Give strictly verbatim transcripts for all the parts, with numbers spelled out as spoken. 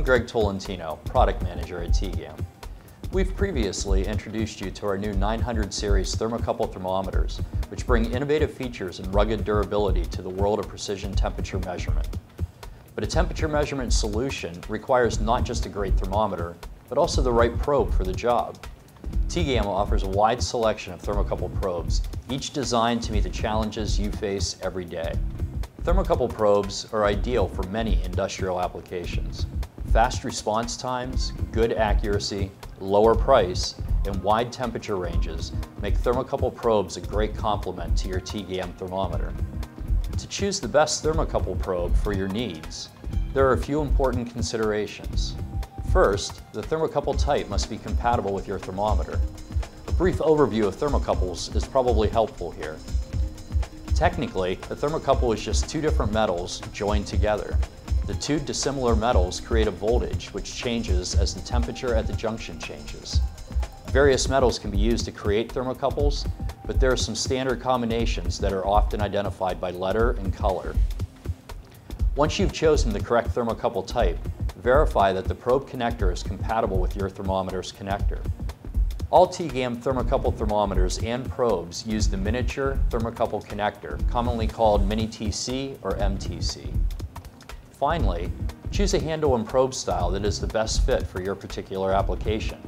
I'm Greg Tolentino, Product Manager at TEGAM. We've previously introduced you to our new nine hundred Series Thermocouple thermometers, which bring innovative features and rugged durability to the world of precision temperature measurement. But a temperature measurement solution requires not just a great thermometer, but also the right probe for the job. TEGAM offers a wide selection of thermocouple probes, each designed to meet the challenges you face every day. Thermocouple probes are ideal for many industrial applications. Fast response times, good accuracy, lower price, and wide temperature ranges make thermocouple probes a great complement to your TEGAM thermometer. To choose the best thermocouple probe for your needs, there are a few important considerations. First, the thermocouple type must be compatible with your thermometer. A brief overview of thermocouples is probably helpful here. Technically, a thermocouple is just two different metals joined together. The two dissimilar metals create a voltage which changes as the temperature at the junction changes. Various metals can be used to create thermocouples, but there are some standard combinations that are often identified by letter and color. Once you've chosen the correct thermocouple type, verify that the probe connector is compatible with your thermometer's connector. All TEGAM thermocouple thermometers and probes use the miniature thermocouple connector, commonly called Mini T C or M T C. Finally, choose a handle and probe style that is the best fit for your particular application.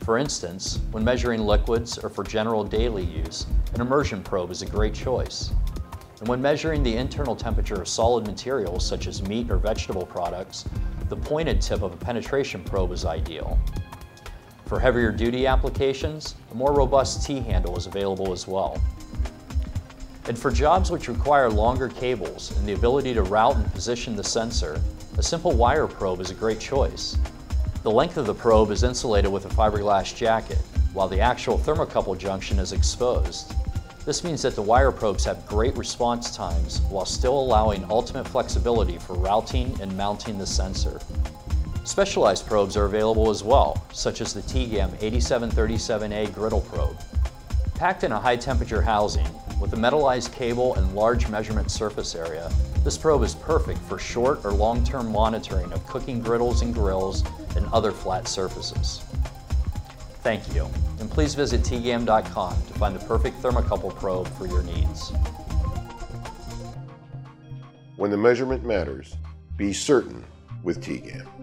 For instance, when measuring liquids or for general daily use, an immersion probe is a great choice. And when measuring the internal temperature of solid materials such as meat or vegetable products, the pointed tip of a penetration probe is ideal. For heavier duty applications, a more robust T-handle is available as well. And for jobs which require longer cables and the ability to route and position the sensor, a simple wire probe is a great choice. The length of the probe is insulated with a fiberglass jacket, while the actual thermocouple junction is exposed. This means that the wire probes have great response times while still allowing ultimate flexibility for routing and mounting the sensor. Specialized probes are available as well, such as the TEGAM eighty-seven thirty-seven A griddle probe. Packed in a high temperature housing, with a metallized cable and large measurement surface area, this probe is perfect for short or long-term monitoring of cooking griddles and grills and other flat surfaces. Thank you, and please visit T E GAM dot com to find the perfect thermocouple probe for your needs. When the measurement matters, be certain with TEGAM.